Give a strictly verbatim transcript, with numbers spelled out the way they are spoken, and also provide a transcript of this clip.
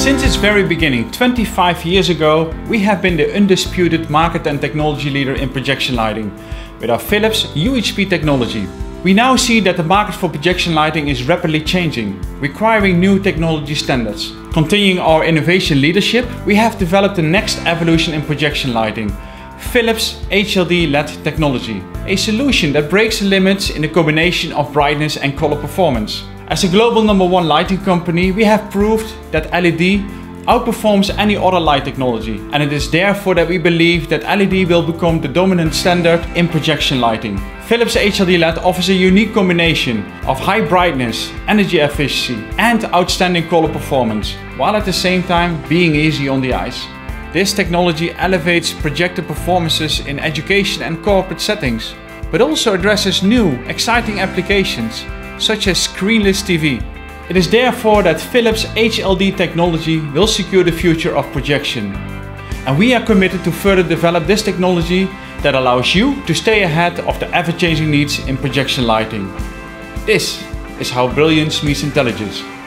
Since its very beginning, twenty-five years ago, we have been the undisputed market and technology leader in projection lighting with our Philips U H P technology. We now see that the market for projection lighting is rapidly changing, requiring new technology standards. Continuing our innovation leadership, we have developed the next evolution in projection lighting, Philips H L D L E D technology, a solution that breaks the limits in the combination of brightness and color performance. As a global number one lighting company, we have proved that L E D outperforms any other light technology, and it is therefore that we believe that L E D will become the dominant standard in projection lighting. Philips H L D L E D offers a unique combination of high brightness, energy efficiency and outstanding color performance, while at the same time being easy on the eyes. This technology elevates projector performances in education and corporate settings, but also addresses new, exciting applications such as screenless T V. It is therefore that Philips H L D technology will secure the future of projection. And we are committed to further develop this technology that allows you to stay ahead of the ever-changing needs in projection lighting. This is how brilliance meets intelligence.